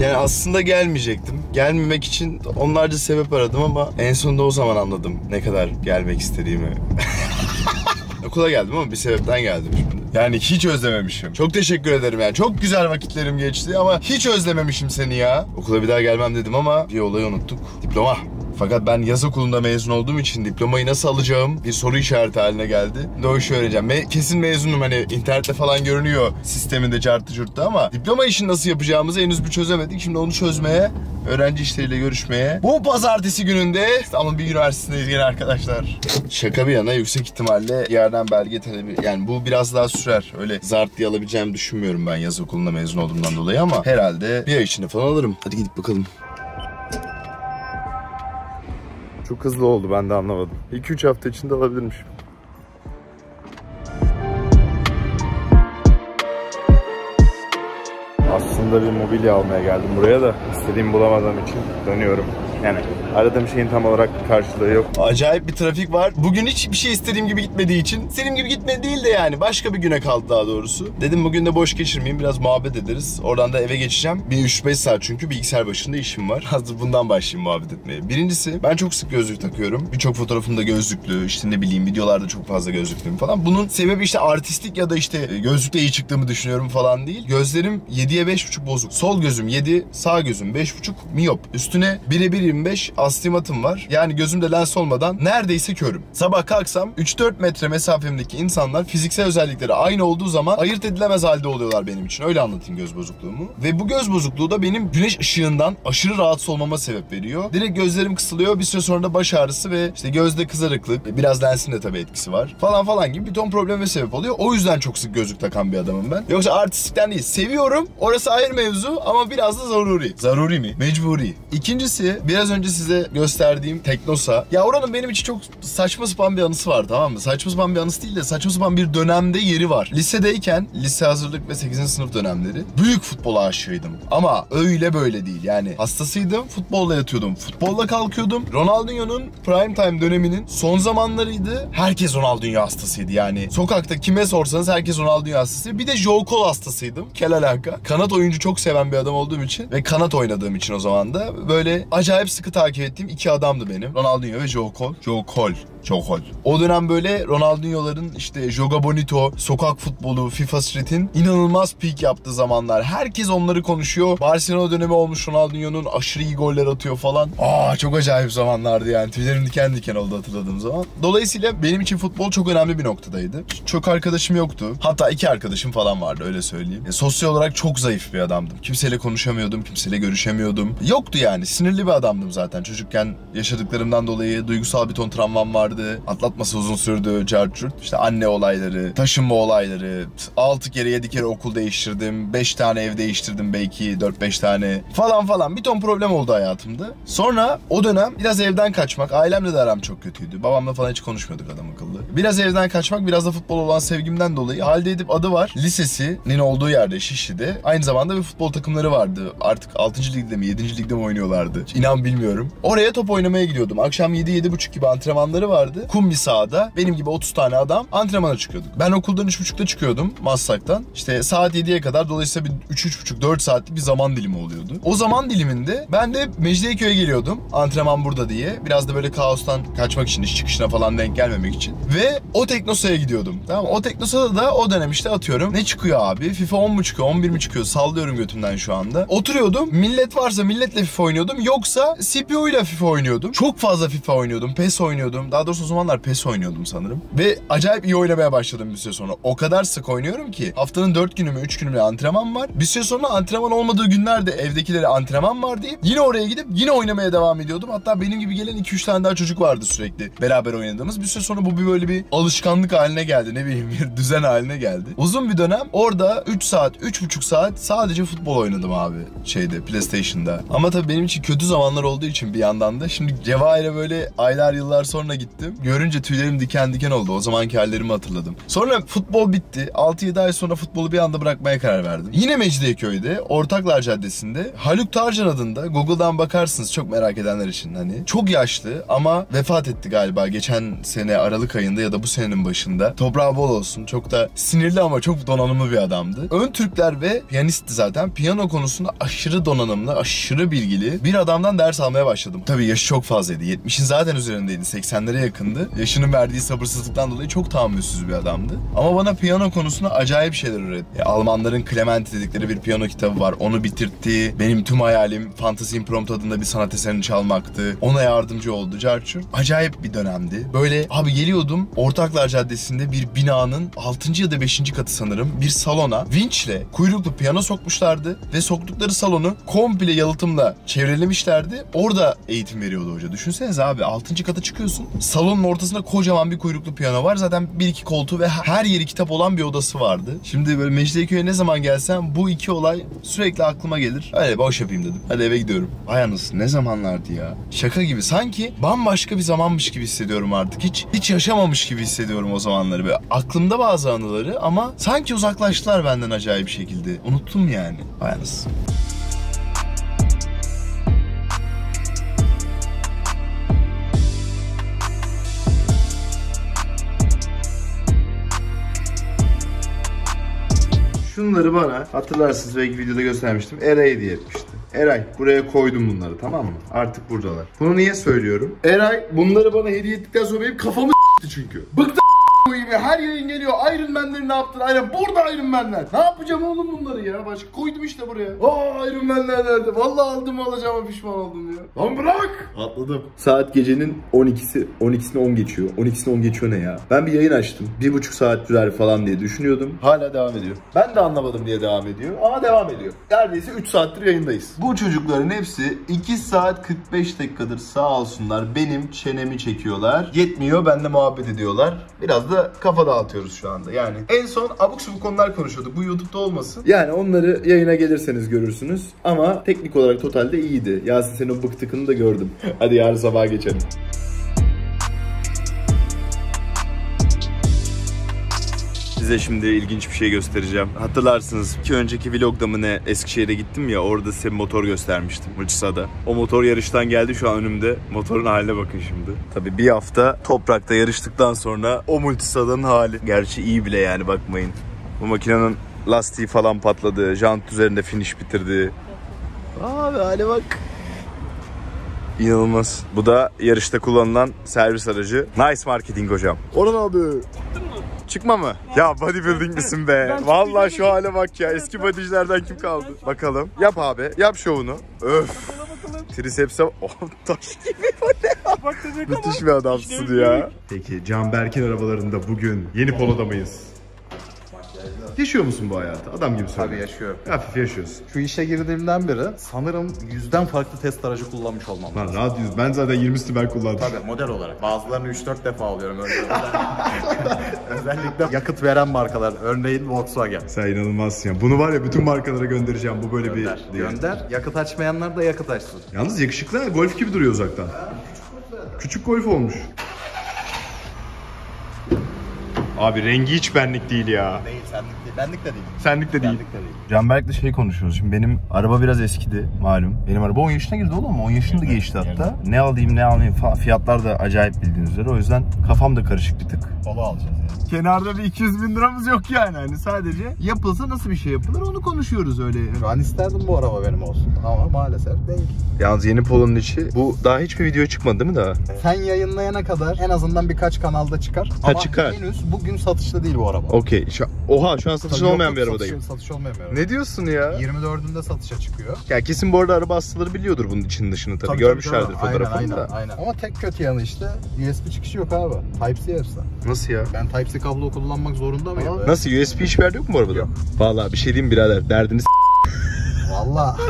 Yani aslında gelmeyecektim. Gelmemek için onlarca sebep aradım ama en sonunda o zaman anladım ne kadar gelmek istediğimi. Okula geldim ama bir sebepten geldim şimdi. Yani hiç özlememişim. Çok teşekkür ederim yani. Çok güzel vakitlerim geçti ama hiç özlememişim seni ya. Okula bir daha gelmem dedim ama bir olayı unuttuk. Diploma. Fakat ben yaz okulunda mezun olduğum için diplomayı nasıl alacağım bir soru işareti haline geldi. Şimdi o işi öğreneceğim. Kesin mezunum, hani internette falan görünüyor sisteminde cartı curtta ama diploma işini nasıl yapacağımızı henüz bir çözemedik. Şimdi onu çözmeye, öğrenci işleriyle görüşmeye, bu pazartesi gününde İstanbul Bilgi Üniversitesi'ndeyiz gene arkadaşlar. Şaka bir yana yüksek ihtimalle yerden belge talebi, yani bu biraz daha sürer. Öyle zart diye alabileceğimi düşünmüyorum ben yaz okulunda mezun olduğumdan dolayı ama herhalde bir ay içinde falan alırım. Hadi gidip bakalım. Çok hızlı oldu, ben de anlamadım. 2-3 hafta içinde alabilirmiş. Aslında bir mobilya almaya geldim buraya da istediğimi bulamadığım için dönüyorum. Yani aradığım şeyin tam olarak karşılığı yok. Acayip bir trafik var. Bugün hiçbir şey istediğim gibi gitmediği için, istediğim gibi gitmedi değil de yani başka bir güne kaldı daha doğrusu. Dedim bugün de boş geçirmeyeyim, biraz muhabbet ederiz. Oradan da eve geçeceğim. Bir 3-5 saat çünkü bilgisayar başında işim var. Hazır bundan başlayayım muhabbet etmeye. Birincisi ben çok sık gözlük takıyorum. Birçok fotoğrafımda gözlüklü, işte ne bileyim videolarda çok fazla gözlüklüyüm falan. Bunun sebebi işte artistik ya da işte gözlükle iyi çıktığımı düşünüyorum falan değil. Gözlerim 7'ye 5,5 bozuk. Sol gözüm 7, sağ gözüm 5,5 miyop. Üstüne 1'e 1,25 astigmatım var. Yani gözümde lens olmadan neredeyse körüm. Sabah kalksam 3-4 metre mesafemdeki insanlar fiziksel özellikleri aynı olduğu zaman ayırt edilemez halde oluyorlar benim için. Öyle anlatayım göz bozukluğumu. Ve bu göz bozukluğu da benim güneş ışığından aşırı rahatsız olmama sebep veriyor. Direkt gözlerim kısılıyor. Bir süre sonra da baş ağrısı ve işte gözde kızarıklık, biraz lensin de tabii etkisi var falan falan gibi bir ton probleme sebep oluyor. O yüzden çok sık gözlük takan bir adamım ben. Yoksa artistlikten değil. Seviyorum. Orası ayrı mevzu ama biraz da zaruri. Zaruri mi? Mecburi. İkincisi, biraz önce size gösterdiğim Teknosa. Ya oranın benim için çok saçma sapan bir anısı var, tamam mı? Saçma sapan bir anısı değil de saçma sapan bir dönemde yeri var. Lisedeyken, lise hazırlık ve 8. sınıf dönemleri büyük futbola aşığıydım. Ama öyle böyle değil yani. Hastasıydım, futbolla yatıyordum, futbolla kalkıyordum. Ronaldinho'nun prime time döneminin son zamanlarıydı. Herkes Ronaldinho hastasıydı yani. Sokakta kime sorsanız herkes Ronaldinho hastasıydı. Bir de Joe Cole hastasıydım. Kelal Haka. Kanat oyuncu çok seven bir adam olduğum için ve kanat oynadığım için o zaman da böyle acayip sıkı takip ettiğim iki adamdı benim. Ronaldinho ve Joe Cole. Joe Cole. Joe Cole. O dönem böyle Ronaldinho'ların işte Joga Bonito, sokak futbolu, FIFA Street'in inanılmaz peak yaptığı zamanlar. Herkes onları konuşuyor. Barcelona dönemi olmuş, Ronaldinho'nun aşırı iyi goller atıyor falan. Aa, çok acayip zamanlardı yani. Tüylerim diken diken oldu hatırladığım zaman. Dolayısıyla benim için futbol çok önemli bir noktadaydı. Çok arkadaşım yoktu. Hatta 2 arkadaşım falan vardı, öyle söyleyeyim. Sosyal olarak çok zayıf bir adamdım. Kimseyle konuşamıyordum, kimseyle görüşemiyordum. Yoktu yani. Sinirli bir adamdım zaten. Çocukken yaşadıklarımdan dolayı duygusal bir ton travmam vardı. Atlatması uzun sürdü, carçurt. İşte anne olayları, taşınma olayları. 6 kere 7 kere okul değiştirdim. 5 tane ev değiştirdim belki. 4-5 tane falan falan. Bir ton problem oldu hayatımda. Sonra o dönem biraz evden kaçmak. Ailemle de aram çok kötüydü. Babamla falan hiç konuşmuyorduk adam akıllı. Biraz evden kaçmak, biraz da futbol olan sevgimden dolayı. Halide Edip adı var. Lisesinin olduğu yerde, Şişli'de. Aynı zamanda bir futbol takımları vardı. Artık 6. ligde mi 7. ligde mi oynuyorlardı? İnan bilmiyorum. Oraya top oynamaya gidiyordum. Akşam 7-7.30 gibi antrenmanları vardı. Kum bir sahada. Benim gibi 30 tane adam antrenmana çıkıyorduk. Ben okuldan 3.30'da çıkıyordum Maslak'tan. İşte saat 7'ye kadar, dolayısıyla bir 3-3.30-4 saatlik bir zaman dilimi oluyordu. O zaman diliminde ben de Mecidiyeköy'e geliyordum. Antrenman burada diye. Biraz da böyle kaostan kaçmak için, iş çıkışına falan denk gelmemek için. Ve o Teknosa'ya gidiyordum. Tamam, o Teknosa'da da o dönem işte atıyorum ne çıkıyor abi? FIFA 10 mu çıkıyor? 11 mi çıkıyor? Sallıyor. sallıyorum götümden şu anda. Oturuyordum. Millet varsa milletle FIFA oynuyordum. Yoksa CPU ile FIFA oynuyordum. Çok fazla FIFA oynuyordum. PES oynuyordum. Daha doğrusu o zamanlar PES oynuyordum sanırım. Ve acayip iyi oynamaya başladım bir süre sonra. O kadar sık oynuyorum ki haftanın 4 günü mü 3 günü mü antrenman var. Bir süre sonra antrenman olmadığı günlerde evdekilere antrenman var deyip yine oraya gidip yine oynamaya devam ediyordum. Hatta benim gibi gelen 2-3 tane daha çocuk vardı sürekli beraber oynadığımız. Bir süre sonra bu böyle bir alışkanlık haline geldi. Ne bileyim, bir düzen haline geldi. Uzun bir dönem orada 3 saat, 3,5 saat sadece futbol oynadım abi. Şeyde, PlayStation'da. Ama tabii benim için kötü zamanlar olduğu için bir yandan da. Şimdi Cevahir'e böyle aylar yıllar sonra gittim. Görünce tüylerim diken diken oldu. O zamanki hallerimi hatırladım. Sonra futbol bitti. 6-7 ay sonra futbolu bir anda bırakmaya karar verdim. Yine Mecidiyeköy'de, Ortaklar Caddesi'nde Haluk Tarcan adında, Google'dan bakarsınız çok merak edenler için hani. Çok yaşlı ama vefat etti galiba geçen sene Aralık ayında ya da bu senenin başında. Toprağı bol olsun. Çok da sinirli ama çok donanımlı bir adamdı. Ön Türkler ve piyanistti zaten. Piyano konusunda aşırı donanımlı, aşırı bilgili bir adamdan ders almaya başladım. Tabii yaşı çok fazlaydı. 70'in zaten üzerindeydi. 80'lere yakındı. Yaşının verdiği sabırsızlıktan dolayı çok tahammülsüz bir adamdı. Ama bana piyano konusunda acayip şeyler öğretti. Almanların Clementi dedikleri bir piyano kitabı var. Onu bitirtti. Benim tüm hayalim Fantasy Impromptu adında bir sanat eserini çalmaktı. Ona yardımcı oldu Carçur. Acayip bir dönemdi. Böyle abi geliyordum Ortaklar Caddesi'nde bir binanın 6. ya da 5. katı sanırım bir salona vinçle kuyruklu piyano sokmuşlardı ve soktukları salonu komple yalıtımla çevrelemişlerdi. Orada eğitim veriyordu hoca. Düşünsenize abi 6. kata çıkıyorsun. Salonun ortasında kocaman bir kuyruklu piyano var. Zaten 1-2 koltuğu ve her yeri kitap olan bir odası vardı. Şimdi böyle Mecidiyeköy'e ne zaman gelsem bu iki olay sürekli aklıma gelir. Hadi boş yapayım dedim. Hadi eve gidiyorum. Ay anasını, ne zamanlardı ya. Şaka gibi. Sanki bambaşka bir zamanmış gibi hissediyorum artık. Hiç yaşamamış gibi hissediyorum o zamanları. Böyle aklımda bazı anıları ama sanki uzaklaştılar benden acayip şekilde. Unuttum yani. Ay anasını. Bunları bana hatırlarsınız belki videoda göstermiştim. Eray hediye etmişti. Eray, buraya koydum bunları, tamam mı? Artık buradalar. Bunu niye söylüyorum? Eray bunları bana hediye ettikten sonra benim kafamı s**tı çünkü. Bıktı s**tı. Her yayın geliyor. Iron Man'leri ne yaptın? Aynen burada Iron Man'ler. Ne yapacağım oğlum bunları ya? Başka koydum işte buraya. Aa Iron Man'ler nerede? Vallahi aldım alacağıma pişman oldum ya. Lan bırak. Atladım. Saat gecenin 12'si. 12'sine 10 geçiyor. 12'sine 10 geçiyor ne ya? Ben bir yayın açtım. 1,5 saat sürer falan diye düşünüyordum. Hala devam ediyor. Ben de anlamadım diye devam ediyor. Ama devam ediyor. Neredeyse 3 saattir yayındayız. Bu çocukların hepsi 2 saat 45 dakikadır sağ olsunlar. Benim çenemi çekiyorlar. Yetmiyor. Benimle muhabbet ediyorlar. Biraz da kafa dağıtıyoruz şu anda yani. En son abuk subuk konular konuşuyorduk. Bu YouTube'da olmasın. Yani onları yayına gelirseniz görürsünüz. Ama teknik olarak totalde iyiydi. Yasin senin o bıktıkını da gördüm. Hadi yarın sabaha geçelim. Size şimdi ilginç bir şey göstereceğim. Hatırlarsınız ki önceki vlogda mı ne Eskişehir'e gittim ya, orada size bir motor göstermiştim Multisada. O motor yarıştan geldi, şu an önümde. Motorun haline bakın şimdi. Tabii bir hafta toprakta yarıştıktan sonra o Multisada'nın hali. Gerçi iyi bile yani, bakmayın. Bu makinenin lastiği falan patladı. Jant üzerinde finish bitirdi. Abi hale bak. İnanılmaz. Bu da yarışta kullanılan servis aracı. Nice marketing hocam. Orhan abi. Çıkma mı? Ya bodybuilding misin be? Vallahi şu hale bak ya. Eski bodycilerden kim kaldı? Bakalım. Yap abi. Yap şovunu. Öf. Triseps'e... Oh, taş gibi bu ne? Müthiş bir adamsın ya. Peki Canberk'in arabalarında bugün yeni poloda mıyız? Yaşıyor musun bu hayatı? Adam gibi söylüyor. Tabii yaşıyorum. Hafif yaşıyorsun. Şu işe girdiğimden beri sanırım 100'den farklı test aracı kullanmış olmam lazım. Rahat 100. Ben zaten 20 Stiber kullandım. Tabii model olarak. Bazılarını 3-4 defa alıyorum. Özellikle yakıt veren markalar. Örneğin Volkswagen. Sen inanılmazsın ya. Bunu var ya bütün markalara göndereceğim. Bu böyle gönder, bir... Gönder. Yakıt açmayanlar da yakıt açsın. Yalnız yakışıklı, Golf gibi duruyor uzaktan. Ha, küçük Golf olmuş. Abi rengi hiç benlik değil ya. Değil, senlik değil. Benlik de değil. Senlik de değil. Canberk'le şey konuşuyoruz. Şimdi benim araba biraz eskidi malum. Benim araba 10 yaşına girdi oğlum. 10 yaşını da geçti hatta. Ne alayım ne almayayım falan. Fiyatlar da acayip bildiğiniz üzere. O yüzden kafam da karışık bir tık. Polo alacağız yani. Kenarda bir 200 bin liramız yok yani. Hani sadece yapılsa nasıl bir şey yapılır onu konuşuyoruz öyle. Ben isterdim bu araba benim olsun. ama maalesef değil. Yalnız yeni polonun içi, bu daha hiçbir video çıkmadı değil mi daha? Sen yayınlayana kadar en azından birkaç kanalda çıkar. Ha, ama çıkar. Henüz bugün satışta değil bu araba. Okey. Oha, şu an satışın olmayan bir arabadayım. Satış olmayan bir araba. Ne diyorsun ya? 24'ünde satışa çıkıyor. Ya kesin bu arada araba hastaları biliyordur bunun içini dışını tabii. Görmüşlerdir fotoğrafını da. Aynen. Ama tek kötü yanı işte USB çıkışı yok abi. Type-C hepsi. Nasıl ya? Ben Type-C kablo kullanmak zorunda mıyım? Nasıl? USB hiç verdi yok mu bu arabada? Yok. Vallahi bir şey diyeyim birader, derdiniz. Vallahi.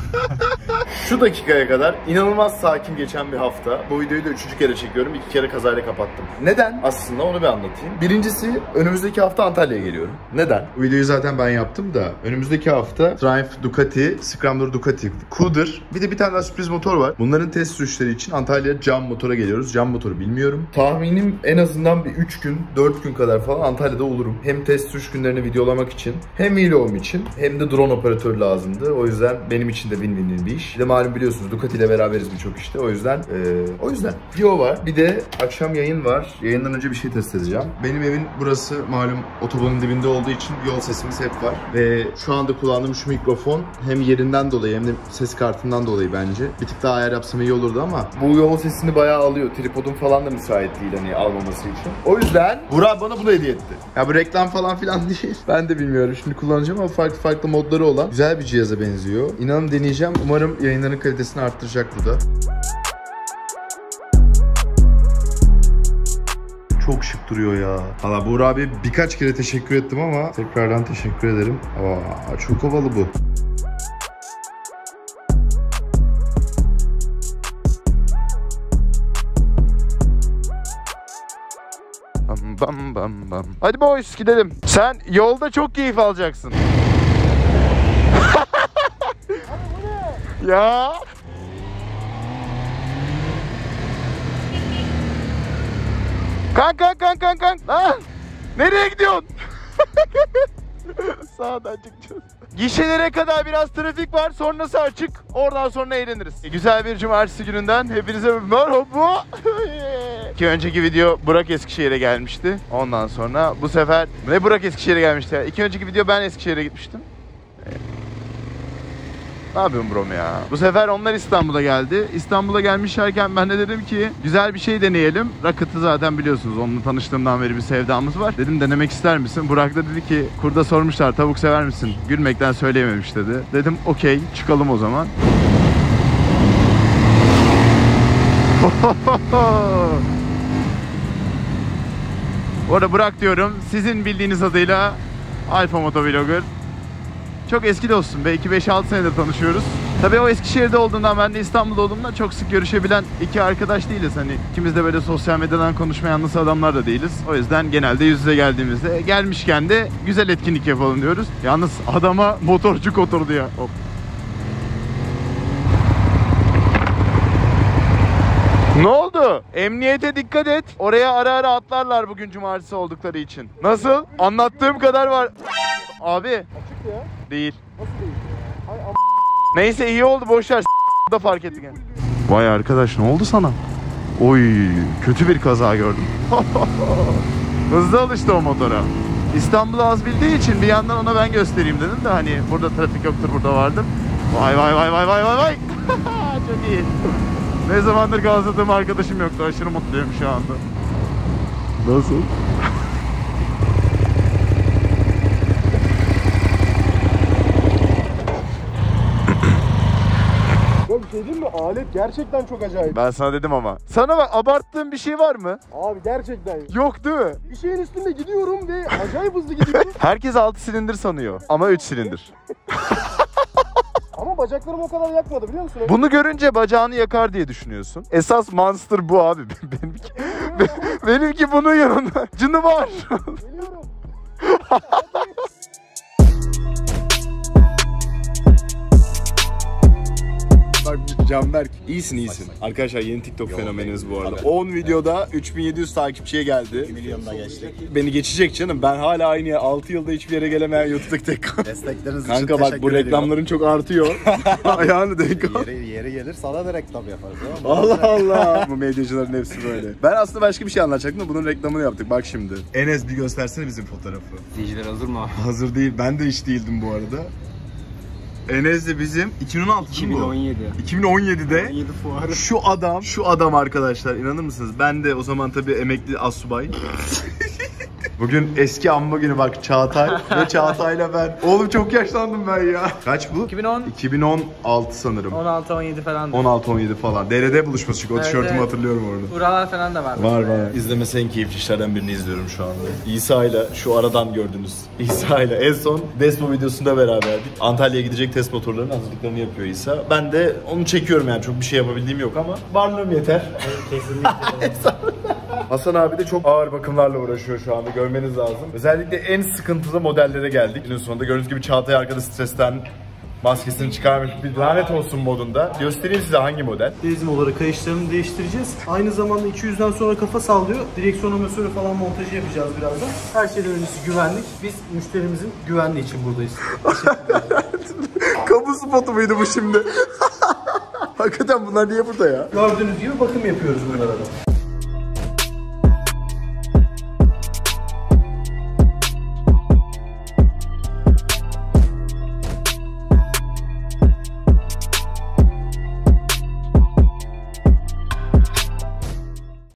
Şu dakikaya kadar inanılmaz sakin geçen bir hafta. Bu videoyu da 3. kere çekiyorum. 2 kere kazayla kapattım. Neden? Aslında onu bir anlatayım. Birincisi, önümüzdeki hafta Antalya'ya geliyorum. Neden? Bu videoyu zaten ben yaptım da. Önümüzdeki hafta Triumph Ducati, Scrambler Ducati, Kudur. Bir de bir tane daha sürpriz motor var. Bunların test sürüşleri için Antalya'ya cam motora geliyoruz. Cam motoru bilmiyorum. Tahminim en azından bir 3 gün, 4 gün kadar falan Antalya'da olurum. Hem test sürüş günlerini videolamak için, hem vlogum için, hem de drone operatörü lazımdı. O yüzden benim için de win-win bir iş. Bir de malum biliyorsunuz Ducati ile beraberiz birçok işte. O yüzden video var. Bir de akşam yayın var. Yayından önce bir şey test edeceğim. Benim evin burası malum otobanın dibinde olduğu için yol sesimiz hep var. Ve şu anda kullandığım şu mikrofon hem yerinden dolayı hem de ses kartından dolayı bence bir tık daha ayar yapsam iyi olurdu ama bu yol sesini bayağı alıyor. Tripodum falan da müsait değil hani almaması için. O yüzden Burak bana bunu hediye etti. Ya bu reklam falan filan değil. Ben de bilmiyorum şimdi kullanacağım ama farklı farklı modları olan güzel bir cihaza benziyor. İnanın deneyeceğim. Umarım yayınların kalitesini arttıracak bu da. Çok şık duruyor ya. Valla Burak abi birkaç kere teşekkür ettim ama tekrardan teşekkür ederim. Aa, çok havalı bu. Bam bam bam. Hadi boys gidelim. Sen yolda çok keyif alacaksın. Ya. Kank. Lan. Nereye gidiyorsun? Sağdan çıkacağız. Gişelere kadar biraz trafik var. Sonrası açık. Oradan sonra eğleniriz. Güzel bir cumartesi gününden hepinize merhaba. Ki önceki video Burak Eskişehir'e gelmişti. Ondan sonra bu sefer ne Burak Eskişehir'e gelmişti ya. 2 önceki video ben Eskişehir'e gitmiştim. Ne yapıyorsun brom ya? Bu sefer onlar İstanbul'a geldi. İstanbul'a gelmişlerken ben de dedim ki güzel bir şey deneyelim. Rocket'ı zaten biliyorsunuz. Onunla tanıştığımdan beri bir sevdamız var. Dedim denemek ister misin? Burak da dedi ki kurda sormuşlar tavuk sever misin? Gülmekten söyleyememiş dedi. Dedim okey çıkalım o zaman. Bu arada Burak diyorum. Sizin bildiğiniz adıyla Alfa Motovlogger. Çok eski dostum be. 5-6 senedir tanışıyoruz. Tabii o Eskişehir'de olduğundan ben de İstanbul'da olduğumdan çok sık görüşebilen iki arkadaş değiliz. Hani ikimiz de böyle sosyal medyadan konuşma yanlısı adamlar da değiliz. O yüzden genelde yüz yüze geldiğimizde gelmişken de güzel etkinlik yapalım diyoruz. Yalnız adama motorcuk oturdu ya. Hop. Ne oldu? Emniyete dikkat et. Oraya ara ara atlarlar bugün cumartesi oldukları için. Nasıl? Anlattığım kadar var. Abi. Açık ya. Değil. Nasıl değil? Ay, neyse iyi oldu boşver. Da fark ettik yani. Vay arkadaş ne oldu sana? Oy kötü bir kaza gördüm. Hızlı alıştı o motora. İstanbul'u az bildiği için bir yandan ona ben göstereyim dedim de hani burada trafik yoktur burada vardım. Vay. Çok iyi. Ne zamandır gazladığım arkadaşım yoktu. Aşırı mutluyum şu anda. Nasıl? Dedim mi? Alet gerçekten çok acayip. Ben sana dedim ama. Sana bak abarttığın bir şey var mı? Abi gerçekten yok değil mi? Bir şeyin üstünde gidiyorum ve acayip hızlı gidiyorum. Herkes 6 silindir sanıyor ama 3 silindir. Ama bacaklarım o kadar yakmadı biliyor musun? Bunu görünce bacağını yakar diye düşünüyorsun. Esas monster bu abi. Benimki bunun yanında. Cını var. Geliyorum. Canberk. İyisin. Arkadaşlar yeni TikTok fenomeniniz bu arada. Abi. 10 videoda 3700 takipçiye geldi. 2 milyonda geçtik. Beni geçecek canım. Ben hala aynı 6 yılda hiçbir yere gelemeyen YouTube'daki tek kanal. Destekleriniz kanka için teşekkür ediyorum. Kanka bak bu reklamların çok artıyor. Ayağını denk al. Yeri gelir sana da reklam yaparız. Allah. Bu medyacıların hepsi böyle. Ben aslında başka bir şey anlatacaktım da bunun reklamını yaptık. Bak şimdi. Enes bir göstersene bizim fotoğrafı. Diyiciler hazır mı? Hazır değil. Ben de hiç değildim bu arada. Enes de bizim 2016 mı bu? 2017'de şu adam arkadaşlar, inanır mısınız? Ben de o zaman tabii emekli asubay. Bugün eski anma günü, bak Çağatay ve Çağatay'la ben. Oğlum çok yaşlandım ben ya. Kaç bu? 2010. 2016 sanırım. 16-17 falan. 16-17 falan. DRD buluşması çünkü, o evet, tişörtümü evet, hatırlıyorum orada. Buralar falan da vardı. Var. İzlemesi en keyifli işlerden birini izliyorum şu anda. İsa ile şu aradan gördünüz. İsa ile en son Desmo videosunda beraberdik. Antalya'ya gidecek test motorlarının hazırlıklarını yapıyor İsa. Ben de onu çekiyorum yani, çok bir şey yapabildiğim yok ama varlığım yeter. Evet, kesinlikle. Hasan abi de çok ağır bakımlarla uğraşıyor şu anda, görmeniz lazım. Özellikle en sıkıntılı modellere geldik. Günün sonunda gördüğünüz gibi Çağatay arkada stresten maskesini çıkarmış, bir lanet olsun modunda. Göstereyim size hangi model. Dizim olarak kayışlarını değiştireceğiz. Aynı zamanda 200'den sonra kafa sallıyor. Direksiyon amortisörü falan montajı yapacağız birazdan. Her şeyden öncesi güvenlik. Biz müşterimizin güvenliği için buradayız. Kamu spotu muydu bu şimdi? Hakikaten bunlar niye burada ya? Gördüğünüz gibi bakım yapıyoruz bunlara da.